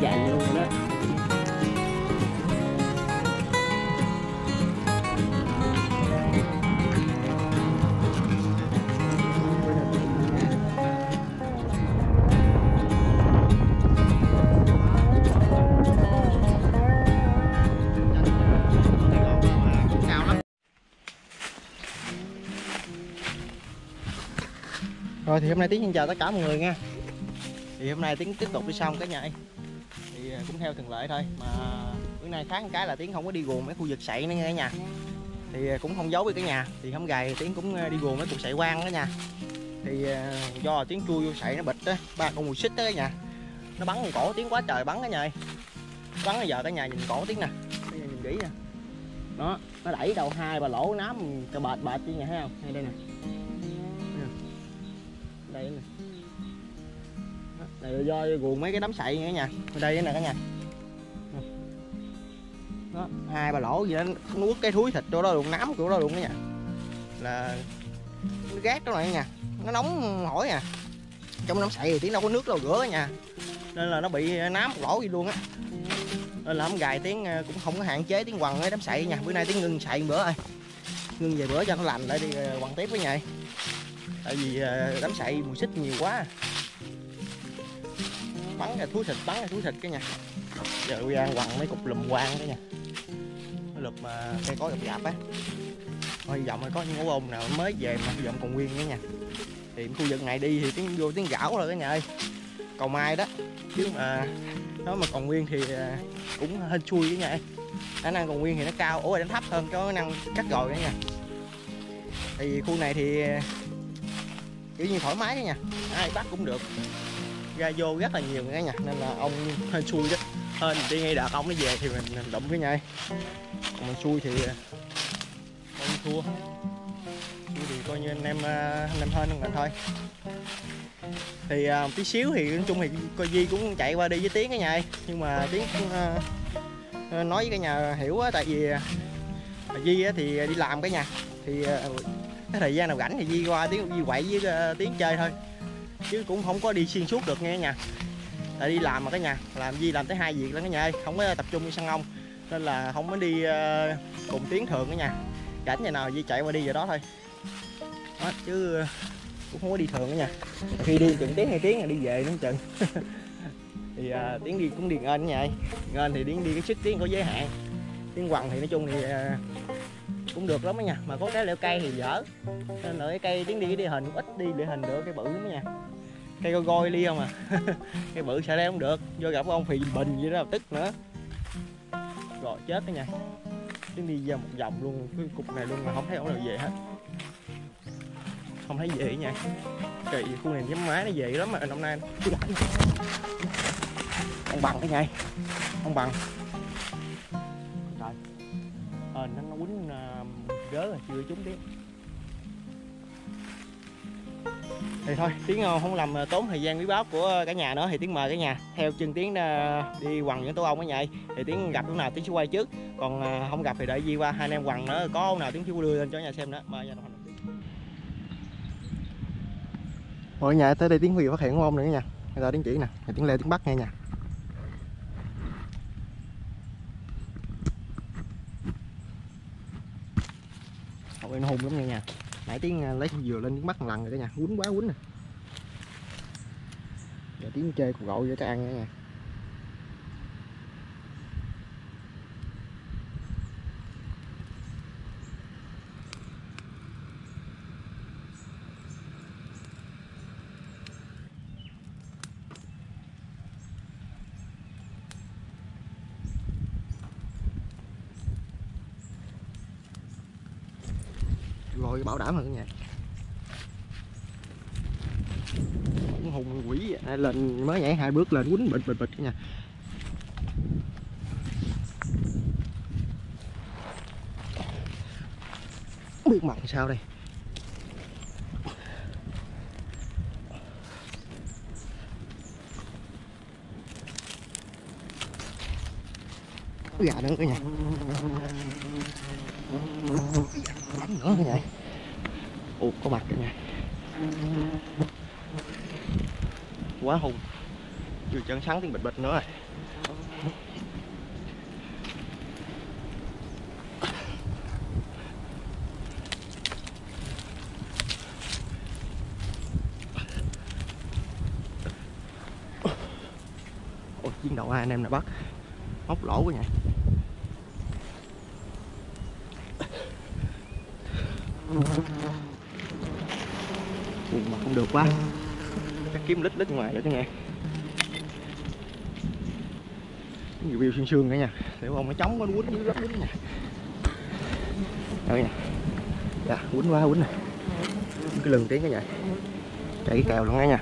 dành luôn đó. Rồi thì hôm nay Tiến xin chào tất cả mọi người nha. Thì hôm nay Tiến tiếp tục đi xong cái nhà ấy. Thì cũng theo thường lệ thôi. Mà bữa nay tháng cái là Tiến không có đi gồm mấy khu vực sậy nữa nha nhà. Thì cũng không giấu đi cái nhà. Thì hôm gầy Tiến cũng đi gồm mấy cục sậy quang đó nha. Thì do Tiến chui vô sậy nó bịch á, ba con mùi xích đó cả nhà. Nó bắn vào cổ Tiến quá trời bắn cái nhà ơi. Bắn bây giờ cả nhà nhìn cổ Tiến nè. Bây giờ nhìn kỹ nè. Đó, nó đẩy đầu hai bà lỗ nám cà bệt đi nhà thấy không? Hay đây nè. Đây nè, là do ruộng mấy cái đám sậy nữa nha. Đây nè cả nhà, đó, hai ba lỗ gì đó nó quất cái thúi thịt chỗ đó ruộng nám chỗ đó luôn đó nha, là nó gác đó này nha, nó nóng hỏi à. Trong đám sậy thì Tiếng đâu có nước đâu rửa nha, nên là nó bị nám một lỗ gì luôn á. Nên là hôm gài Tiếng cũng không có hạn chế Tiếng quằn cái đám sậy nha. Bữa nay Tiếng ngưng sậy bữa ơi, ngưng về bữa cho nó lành lại đi quằn tiếp với nhà. Tại vì đám sậy mùi xích nhiều quá, bắn ra thúi thịt cái nha. Giờ ra quăng mấy cục lùm quang đó nha, lụm cây cối đập dạp á. Thôi vọng có những ổ bông nào mới về mà vọng còn nguyên nữa nha. Thì khu vực này đi thì Tiếng vô Tiếng gạo rồi cái nhà ơi, cầu mai đó. Chứ mà nó mà còn nguyên thì cũng hên xui cái nha. Khả năng còn nguyên thì nó cao, ủa đánh thấp hơn cho năng cắt rồi đó nha. Tại vì khu này thì kiểu như thoải mái đó nha, ai bắt cũng được, ra vô rất là nhiều cái nha, nên là ông hên xui đó, hên đi ngay đợt ông nó về thì mình đụng cái nha, còn mình xui thì mình thua, xui thì coi như anh em hên không thôi. Thì tí xíu thì nói chung thì coi Di cũng chạy qua đi với Tiếng cái nha, nhưng mà Tiếng nói với cái nhà hiểu á, tại vì Di á thì đi làm cái nha, thì cái thời gian nào rảnh thì Di qua Tiếng Di quậy với Tiếng chơi thôi, chứ cũng không có đi xuyên suốt được nghe nhà. Tại đi làm mà cái nhà, làm Di làm tới hai việc lắm cái nhà, không có tập trung đi săn ong, nên là không có đi cùng Tiếng thường cái nhà. Rảnh ngày nào Di chạy qua đi giờ đó thôi đó, chứ cũng không có đi thường cái nhà. Khi đi chừng tiếng 2 tiếng là đi về đúng chừng. Thì Tiếng đi cũng điền ên cái nhà, nên thì Tiếng đi cái sức Tiếng có giới hạn. Tiếng quằn thì nói chung thì cũng được lắm đó nha, mà có cái leo cây thì dở, nên là cái cây Tiếng đi cái địa hình cũng ít đi địa hình được, cái bự lắm đó nha, cây coi goi đi không à. Cây bự sợ leo không được, vô gặp ông Phì Bình vậy đó tức nữa rồi chết đó nha. Tiếng đi ra một vòng luôn cái cục này luôn mà không thấy ổng nào về hết, không thấy về nha. Kỳ khu này nhắm máy nó về lắm mà năm nay ông bằng cái nha, ông bằng nó quýnh gớ là chưa trúng Tiếng. Thì thôi Tiếng không làm tốn thời gian quý báu của cả nhà nữa, thì Tiếng mời cả nhà theo chân Tiếng đi quằn những tổ ong ở nhà. Thì Tiếng gặp lúc nào Tiếng sẽ quay trước, còn không gặp thì đợi Di qua hai anh em quằn nữa, có ông nào Tiếng sẽ đưa lên cho nhà xem nữa. Mời nhà đồng mọi nhà tới đây Tiếng vừa phát hiện con ong nữa nha. Bây giờ Tiếng chỉ nè, Tiếng leo Tiếng bắt nghe nha. Nó hung lắm nha nhà. Nãy Tiếng lấy con dừa lên Tiếng bắt lần rồi đó nha, quýnh quá quýnh nè. Giờ Tiếng chơi cuộc gọi vô cho ăn nha. Rồi bảo đảm rồi cả nhà, cũng hùng quỷ vậy. Lên mới nhảy hai bước lên quýnh bịch cả nhà. Không biết mặt sao đây. Gà nữa cả nhà, lắm nữa cả nhà. Ủa có mặt cả nhà, quá hùng. Vừa chân sáng Tiếng bịch bịch nữa rồi. Ôi, chiến đấu hai anh em này bắt móc lỗ quá nha. Ui, mà không được quá, cái kiếm lít lít ngoài nữa cho nghe. Nhiều view xương xương cả nha, để ông nó chống nó quýnh dưới rất quýnh nha. Đây nè, dạ quýnh quá quýnh nè, cái lừng tiếng cái vậy, chạy cái kèo luôn á nha.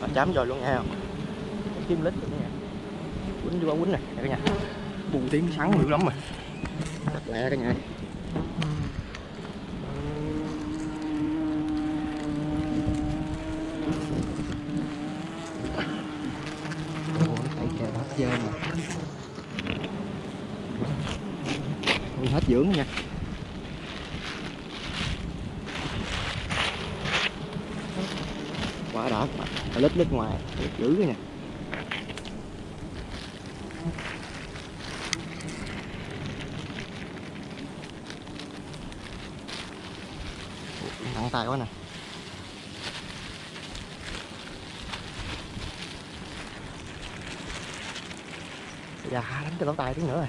Mà chám rồi luôn nghe không, kiếm lít luôn nha, quýnh vô quýnh nè, cả nhà, bù tiếng sáng dữ lắm rồi, thật lẹ cả nhà. Hết dưỡng nha. Quá đỏ, lít lít ngoài, lít dữ nha. Nặng tay quá nè. Dạ, đánh cho lỗ tay tí nữa rồi.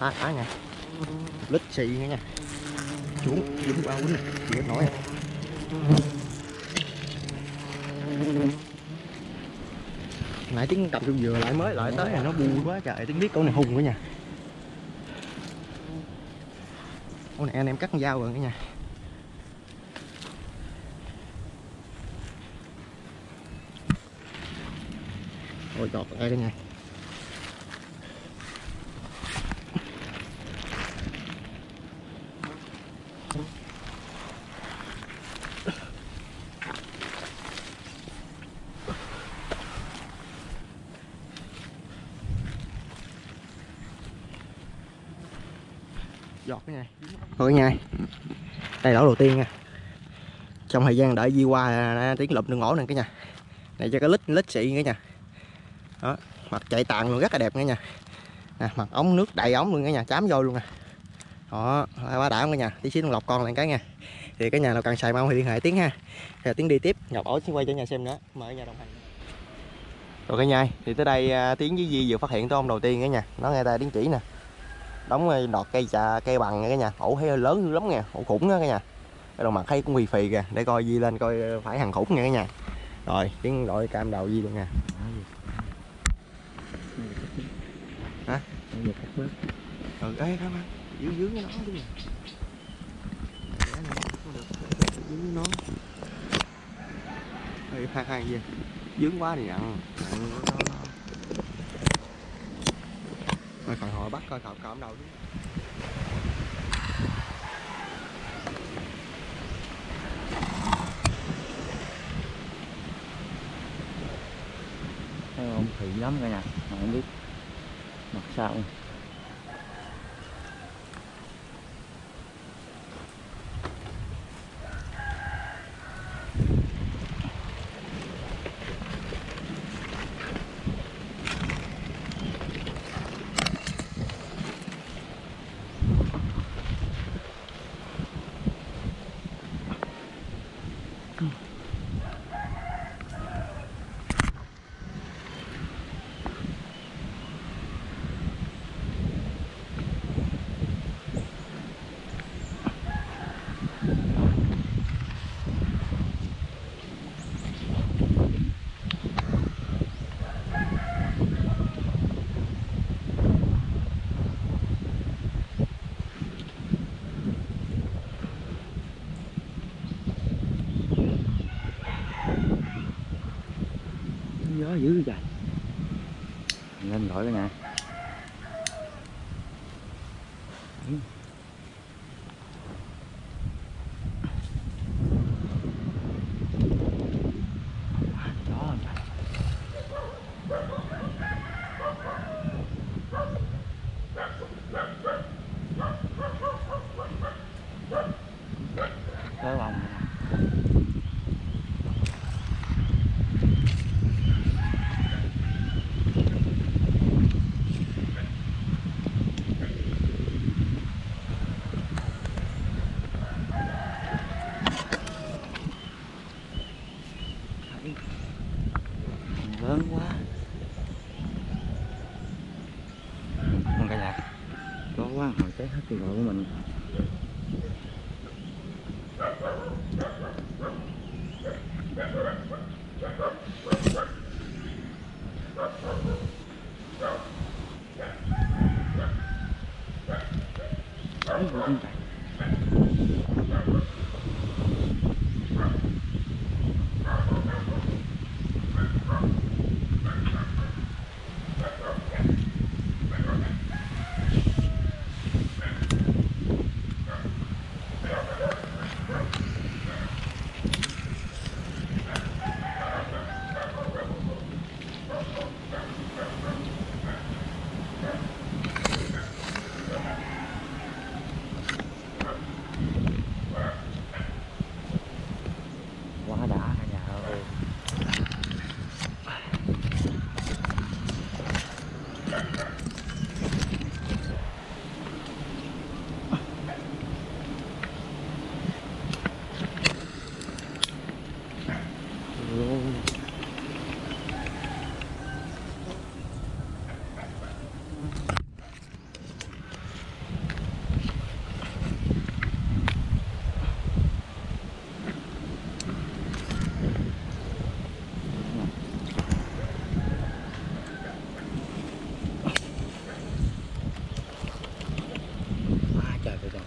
Quá cá nha, lít xì nữa nha, xuống dính bao quýnh này, chịu nổi này. Nãy tiếng cầm chung vừa lại mới lại tới này nó buồn quá trời, tiếng biết con này hùng quá nha. Con này anh em cắt con dao rồi cả nha. Ôi chọt đây cả nha. Giọt nha. Thôi nha. Đây lỗ đầu tiên nha. Trong thời gian đợi di qua tiếng lụm đường ổ này cả nhà. Này cho cái lít xị cả nhà. Đó, mặt chạy tàn luôn rất là đẹp cả nhà. Nè, mặt ống nước đầy ống luôn cả nhà, chám vô luôn nè. Đó, quá đã cả nhà. Tí xíu lọc con lại cái nha. Thì cái nhà nào cần xài mông thì liên hệ tiếng ha. Rồi tiếng đi tiếp, Ngọc ổ sẽ quay cho nhà xem nữa. Mời nhà đồng hành. Rồi cả nhà, thì tới đây tiếng với Di vừa phát hiện tôm đầu tiên cả nhà. Nó nghe ta tiếng chỉ nè. Đóng đọt cây trà, cây bằng nha cả nhà. Ổ thấy lớn lắm nha, ổ khủng đó cả nhà. Cái đầu mặt thấy cũng phì phì kìa, để coi Di lên coi phải hàng khủng nha cả nhà. Rồi, tiếng đội cam đầu Di luôn nha. Hả? Ừ, ấy không dưới dưới nó chứ nè. Dưới nó. Ê, hai hai gì? Dướng quá thì ăn. Rồi còn họ bắt coi cọp cọm đầu đi. Thấy không? Thị lắm cả nhà, mà không biết mặt sao. Gió dữ trời, lên gọi cái nè. quá, hồi cháy hết điện thoại của mình.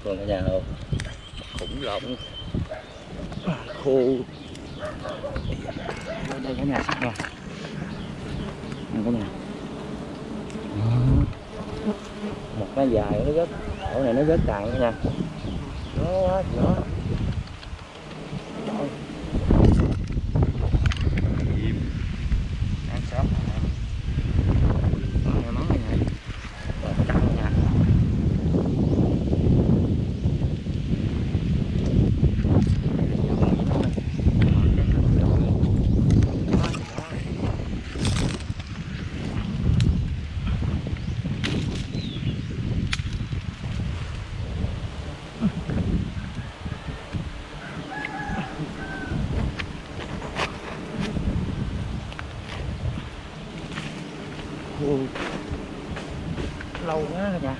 Còn ở nhà đâu khủng lộn khô đây cả nhà sạch rồi, cả nhà một cái dài nó rớt chỗ này, nó rớt càng cả nhà, nó quá nó lâu quá rồi nha.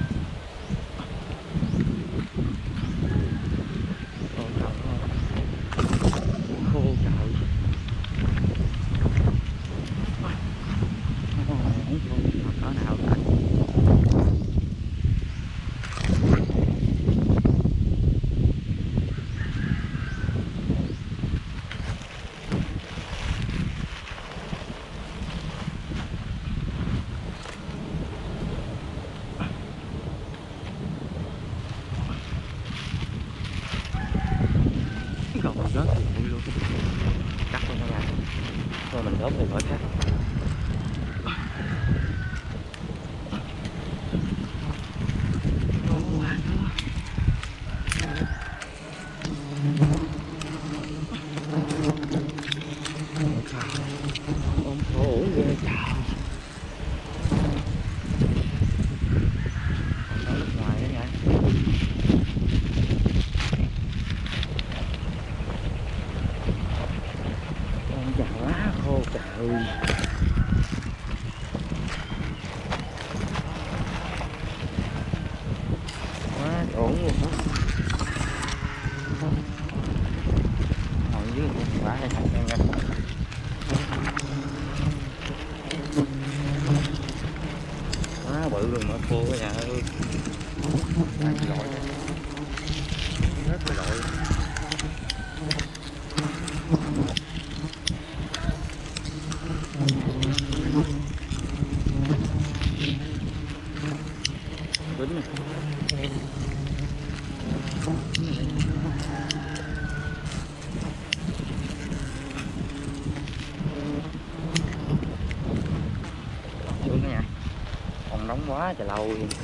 Quá trời lâu luôn, quá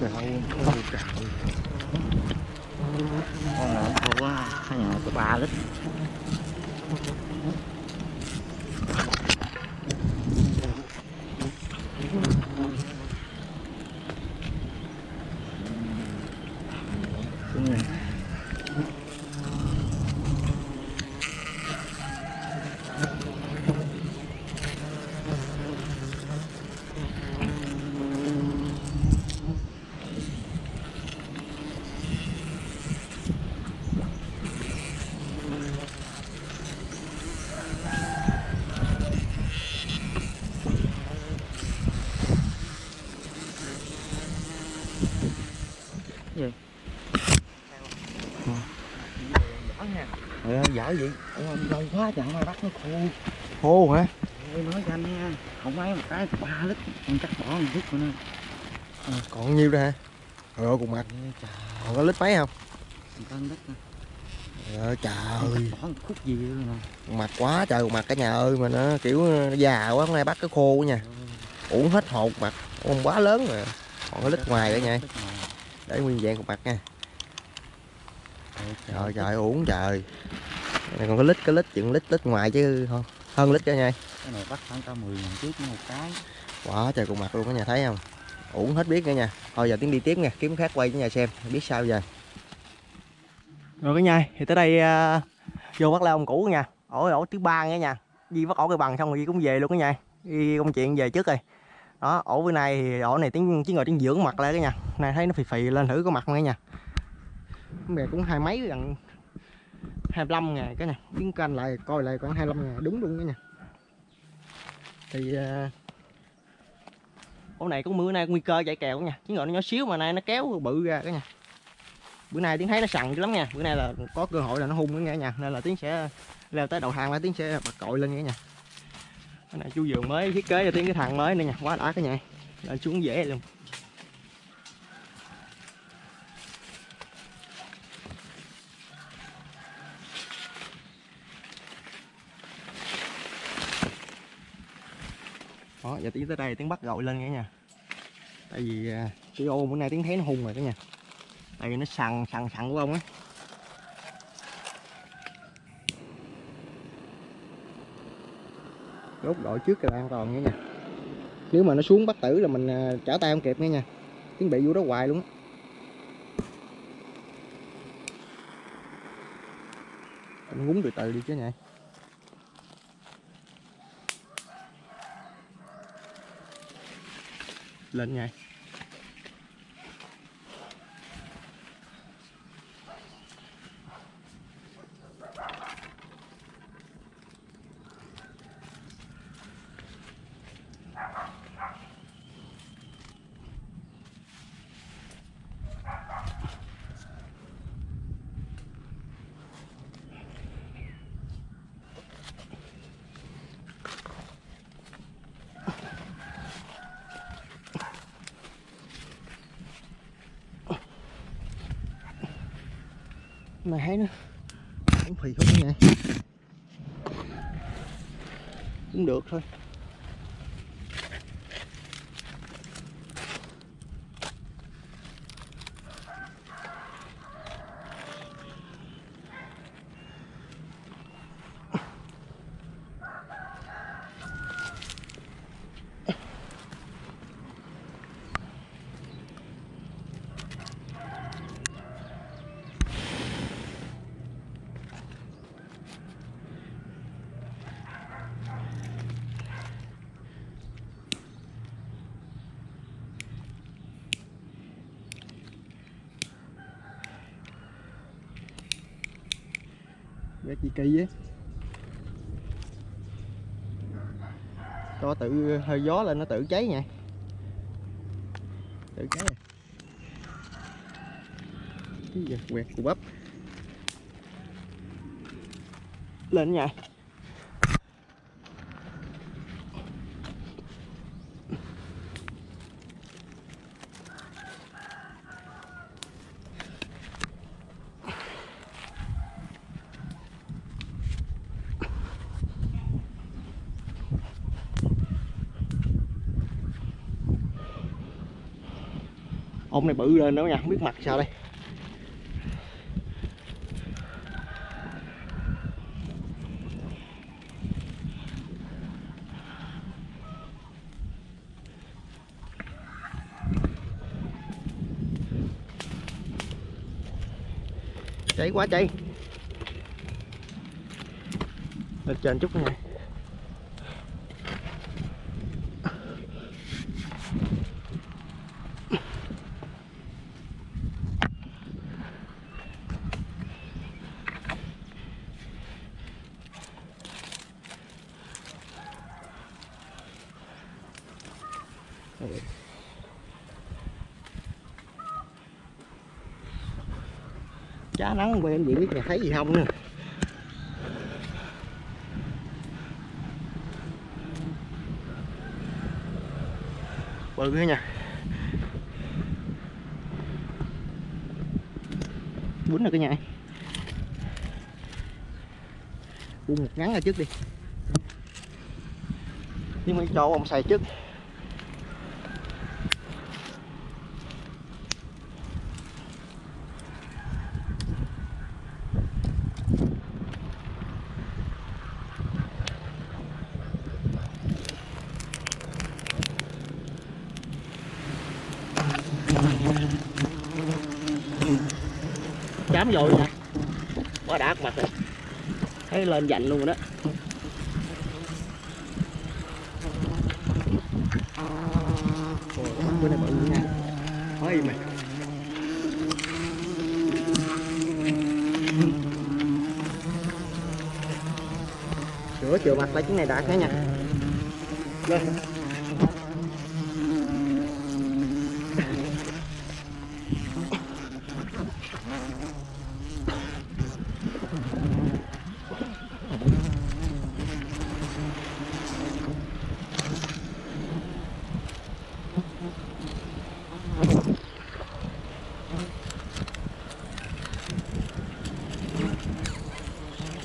trời lâu luôn, trời con này nó khô quá, hai nhà có 3 lít. dở vậy. Ông lâu quá chẳng mai bắt nó khô. Khô hả? Tôi nói cho anh nha, không mấy một cái 3 lít, con cắt bỏ 1 lít của nó. À, còn nhiêu đó hả? Rồi cùng mặt. Còn có lít mấy không? Con lít nè. Trời ơi. Bỏ một khúc gì nữa nè. Mặt quá trời mặt cả nhà ơi, mà nó kiểu nó già quá, nay bắt cái khô nha. Uổng hết hột mặt, con quá lớn rồi. Còn cái lít ngoài cả nhà. Để nguyên dạng cục mặt nha. Trời trời uổng trời. Này còn cái lít chuyện lít ngoài chứ không. Hơn lít cả nha. Cái này bắt khoảng 10.000 trước một cái. Quá trời cục mặt luôn cả nhà thấy không? Uổng hết biết cả nhà. Thôi giờ tiến đi tiếp nha, kiếm khác quay cho nhà xem, biết sao giờ. Rồi cả nhà, thì tới đây vô bắt lại ông cũ cả nhà. Ổ thứ 3 nha nhà. Đi bắt ổ cái bằng xong rồi đi cũng về luôn cả nhà. Đi công chuyện về trước rồi. Đó, ổ bữa nay thì ổ này tiếng chứ ngồi tiếng dưỡng mặt lại cả nhà. Này thấy nó phì phì lên thử có mặt không cả nhà. Mẹ cũng hai mấy gần 25 ngàn cái này, tiếng canh lại coi lại khoảng 25 ngàn đúng luôn đó nha. Thì ổ này cũng mưa nay nguy cơ chạy kèo nha, chứ ngồi nó nhỏ xíu mà nay nó kéo bự ra cái nha. Bữa nay tiếng thấy nó sằn dữ lắm nha, bữa nay là có cơ hội là nó hung nữa nha, nên là tiếng sẽ leo tới đầu hàng là tiếng sẽ bật cội lên nha nha. Cái này chú vườn mới thiết kế cho tiếng cái thằng mới nữa nha, quá đã cái nhà, lên xuống dễ luôn. Đó, giờ tiếng tới đây tiếng bắt gọi lên cả nhà. Tại vì cái ô bữa nay tiếng thấy nó hung rồi cả nhà. Tại vì nó sằn của ông á. Rốt đội trước là an toàn nha. Nếu mà nó xuống bắt tử là mình trả tay không kịp nha. Tiếng bị vô đó hoài luôn á. Anh ngúng từ từ đi chứ nha. Lên nha. Này thấy nó cũng phì hút nha, cũng được thôi. Cái gì kỳ vậy? Cho tự hơi gió lên nó tự cháy nha. Tự cháy. Cái giật quẹt cù bắp. Lên nha. Ông này bự lên đó nha, không biết mặt sao đây. Cháy quá cháy. Lên trên chút nha. Chá nắng quên em gì biết nhà thấy gì không nữa. bự nữa nha. Quýnh rồi cả nhà. Buông một ngắn ra trước đi. Nhưng mà cho ông xài trước. Chám vô nè, quá đã mặt rồi, thấy lên dành luôn rồi đó. Bữa nay bự nha, hói mày. Sửa chừa mặt lại cái này đã cái nha. Lên.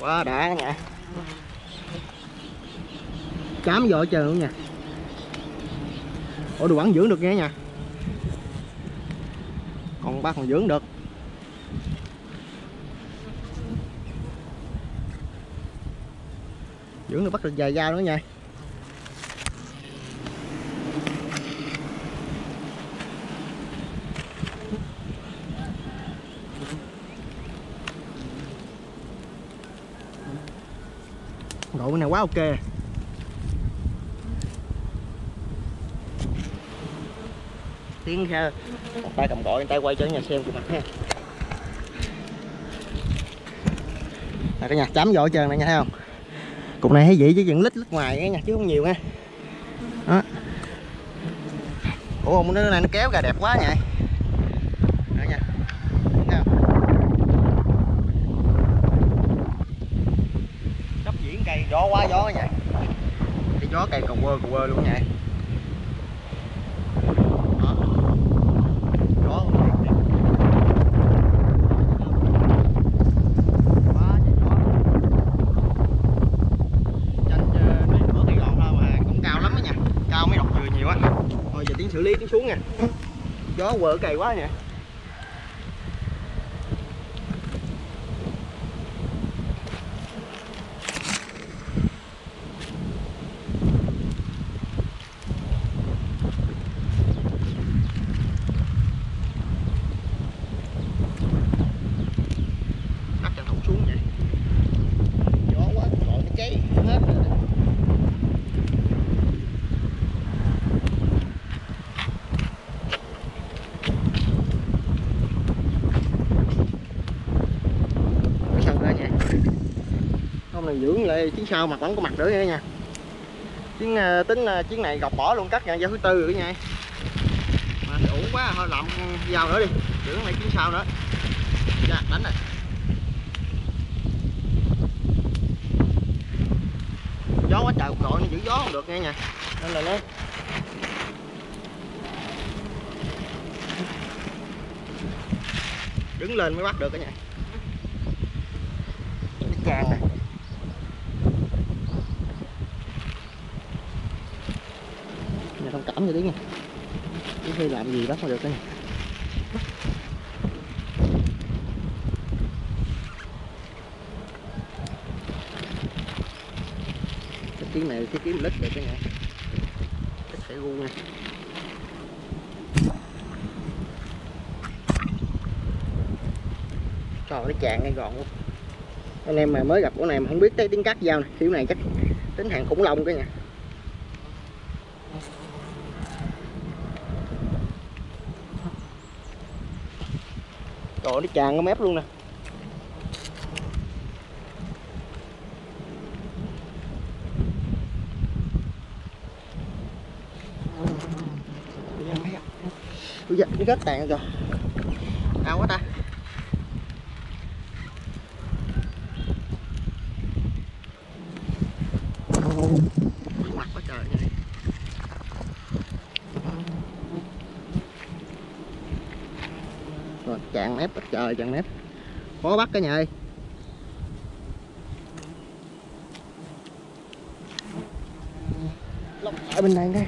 Quá đã nha, chám vội trời luôn nha. Ủa đồ bắn dưỡng được nghe nha, còn bác còn dưỡng được. Dưỡng được bắt được dài dao nữa nha. Độ bên này quá ok. Tiếng ra một tay cầm gọi, tay quay cho nhà xem của mặt ha. Là cái nhà chấm vội trơn này nha, thấy không? Cục này thấy vậy chứ vẫn lít lít ngoài nha, chứ không nhiều nha. Đó. Ủa ông này nó kéo ra đẹp quá vậy. Gió quá gió nha, cái gió càng còn quơ luôn nha. Đó. Gió quá trời gió. Chanh nó bữa thì gọn thôi mà cũng cao lắm đó nha, cao mấy đọc dừa nhiều á. Thôi giờ tiếng xử lý tiếng xuống nha, gió quơ cày quá nha. Dưỡng lại chiến sau mặt vẫn có mặt nữa nha. Chiến tính chiến này gọc bỏ luôn cắt nha, dao thứ tư rồi nha. Mà đủ quá thôi lậm dao nữa đi, dưỡng lại chiến sau nữa. Dạ đánh này. Gió quá trời cục đội nó giữ gió không được nha. Nên là nó đứng lên mới bắt được cả nhà. Nó càng nè. Thông cảm cho tí nha, chứ khi làm gì bắt mà được đó nha. Cái kiếm này cái kiếm lít được đó nha, lít phải gu nha. Trời ơi, nó chàng ngay gọn luôn. Anh em mà mới gặp của này mà không biết tới tiếng cắt dao này, kiểu này chắc tính hàng khủng long cái nha. Trời nó tràn cái mép luôn nè. Ui da, nó rớt tàn rồi. Đau quá ta. Mặt quá trời này. Còn chạng mép, trời chạng mép khó bắt cả nhà ơi. Ở bên này đây.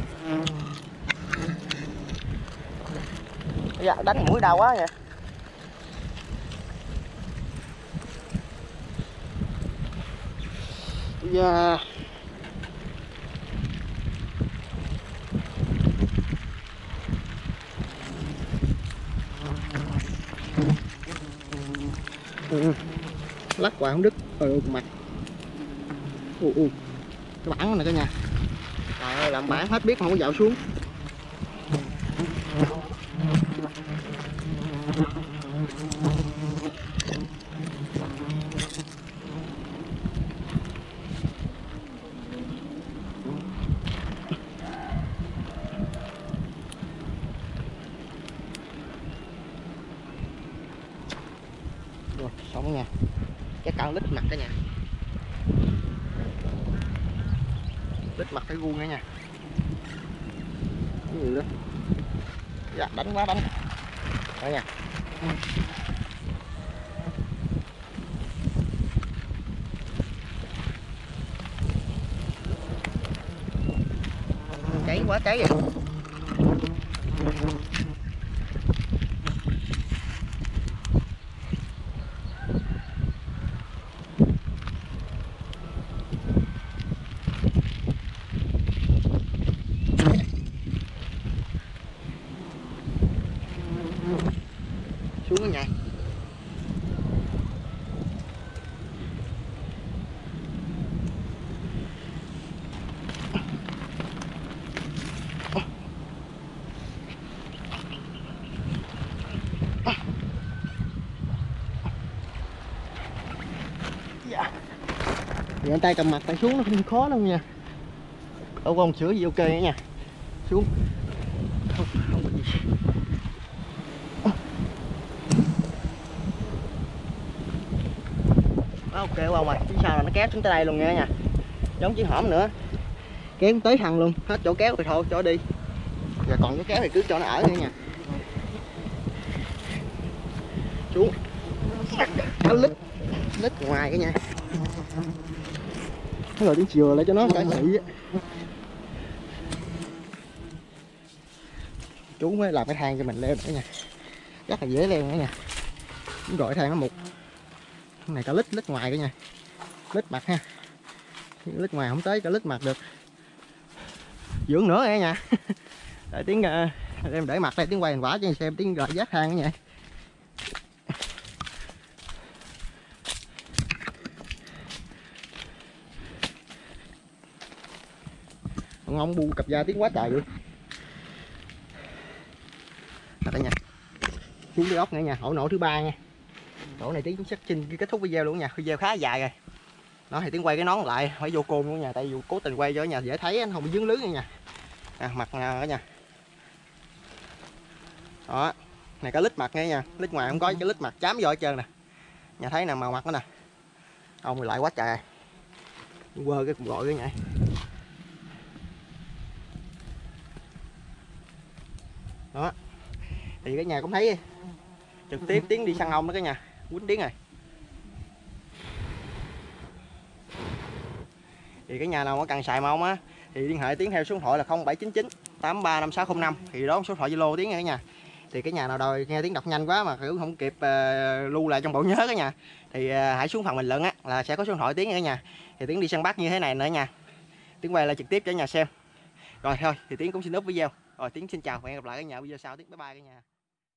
Dạ, đánh mũi đau quá vậy. Dạ. Lắc quả không đứt. Ôi mặt. Ui. Cái bản này cả nhà. Trời ơi, làm bản hết biết không có dạo xuống. Rồi, sống nha. Cái cao lít mặt cả nhà. Lít mặt cái guông nữa nha. Cái gì đó. Dạ, đánh quá đánh. Đó nha. Cháy quá cháy vậy. Xuống nhà. Dạ, tay cầm mặt tay xuống nó không khó đâu nha. Ở con sữa gì ok nữa nha. Xuống. Không có gì. Ok quá ông ơi, phía sau là nó kéo xuống tới đây luôn nha nha. Giống chiếc hõm nữa. Kéo tới thằng luôn, hết chỗ kéo rồi thôi, cho đi. Giờ còn chỗ kéo thì cứ cho nó ở nữa nha. Chú. Nó lít. Lít ngoài cái nha. Rồi đến chiều lại cho nó cả chị. Chú mới làm cái thang cho mình leo nữa nha. Rất là dễ leo nữa nha. Cũng gọi thang nó mục. Này cả lít, lít ngoài cả nha. Lít mặt ha. Lít ngoài không tới cả lít mặt được. Dưỡng nữa nha nha. Để tiếng em để mặt đây tiếng quay hình quả cho anh xem tiếng gọi giác thang nha. Ông bu cặp da tiếng quá trời vậy. Đây nha. Xuống đi ốc nữa nha, hậu nổ thứ ba nha. Chỗ này tiếng cũng chắc xin kết thúc video luôn nha. Video khá dài rồi. Nó thì tiếng quay cái nón lại phải vô côn luôn nha. Tại vì cố tình quay cho nhà dễ thấy nó không bị dướng lưới nha. À, mặt nào đó nha. Đó, này cái lít mặt nghe nha. Lít ngoài không có cái lít mặt chám vô hết trơn nè. Nhà thấy nè màu mặt đó nè. Ông lại quá trời. Quơ cái gọi cái nha. Đó. Thì cái nhà cũng thấy trực tiếp tiếng đi săn ong đó cả nhà. Quýnh tiếng rồi. Thì cái nhà nào mà cần xài mông á thì liên hệ tiếng theo số điện thoại là 0799 835605 thì đó số điện thoại Zalo tiếng nha cả nhà. Thì cái nhà nào đòi nghe tiếng đọc nhanh quá mà kiểu không kịp lưu lại trong bộ nhớ cả nhà thì hãy xuống phần bình luận á là sẽ có số điện thoại tiếng nha cả nhà. Thì tiếng đi săn bắt như thế này nữa nha. Tiếng quay lại trực tiếp cho nhà xem. Rồi thôi thì tiếng cũng xin úp video. Rồi tiếng xin chào và hẹn gặp lại cả nhà video sau. Tiếng bye bye cả nhà.